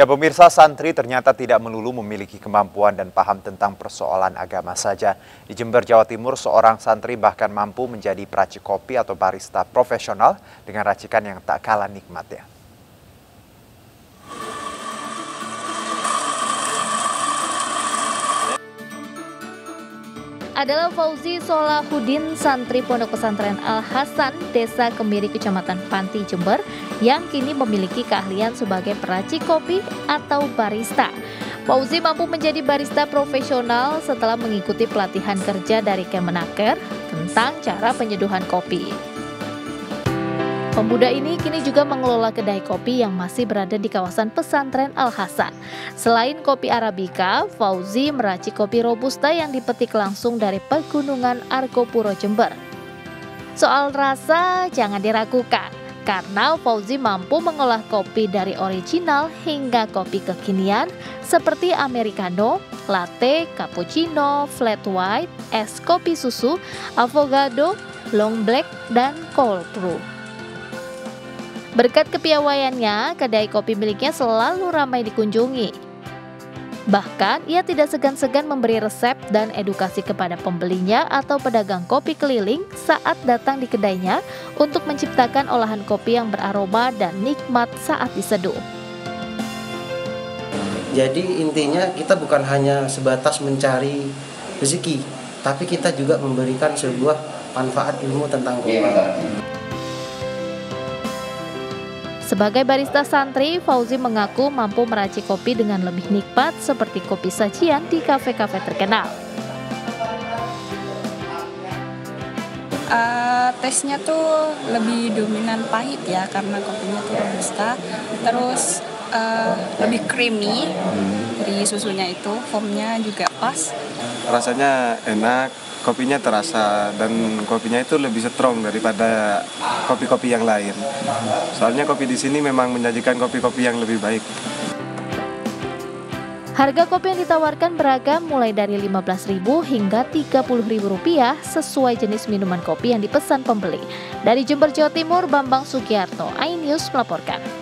Ya pemirsa, santri ternyata tidak melulu memiliki kemampuan dan paham tentang persoalan agama saja. Di Jember, Jawa Timur, seorang santri bahkan mampu menjadi peracik kopi atau barista profesional dengan racikan yang tak kalah nikmatnya. Adalah Fauzi Solahuddin, santri Pondok Pesantren Al-Hasan, Desa Kemiri, Kecamatan Panti, Jember, yang kini memiliki keahlian sebagai peracik kopi atau barista. Fauzi mampu menjadi barista profesional setelah mengikuti pelatihan kerja dari Kemenaker tentang cara penyeduhan kopi. Pemuda ini kini juga mengelola kedai kopi yang masih berada di kawasan pesantren Al-Hasan. Selain kopi Arabica, Fauzi meracik kopi Robusta yang dipetik langsung dari pegunungan Argopuro, Jember. Soal rasa jangan diragukan, karena Fauzi mampu mengolah kopi dari original hingga kopi kekinian seperti Americano, Latte, Cappuccino, Flat White, es kopi susu, Avocado, Long Black, dan Cold Brew. Berkat kepiawaiannya, kedai kopi miliknya selalu ramai dikunjungi. Bahkan, ia tidak segan-segan memberi resep dan edukasi kepada pembelinya atau pedagang kopi keliling saat datang di kedainya untuk menciptakan olahan kopi yang beraroma dan nikmat saat diseduh. Jadi intinya kita bukan hanya sebatas mencari rezeki, tapi kita juga memberikan sebuah manfaat ilmu tentang kopi. Sebagai barista santri, Fauzi mengaku mampu meracik kopi dengan lebih nikmat seperti kopi sajian di kafe-kafe terkenal. Tesnya tuh lebih dominan pahit ya, karena kopinya tuh robusta. Terus lebih creamy dari susunya itu, foamnya juga pas. Rasanya enak, kopinya terasa, dan kopinya itu lebih strong daripada kopi-kopi yang lain. Soalnya kopi di sini memang menyajikan kopi-kopi yang lebih baik. Harga kopi yang ditawarkan beragam mulai dari Rp15.000 hingga Rp30.000 sesuai jenis minuman kopi yang dipesan pembeli. Dari Jember, Jawa Timur, Bambang Sugiarto, iNews melaporkan.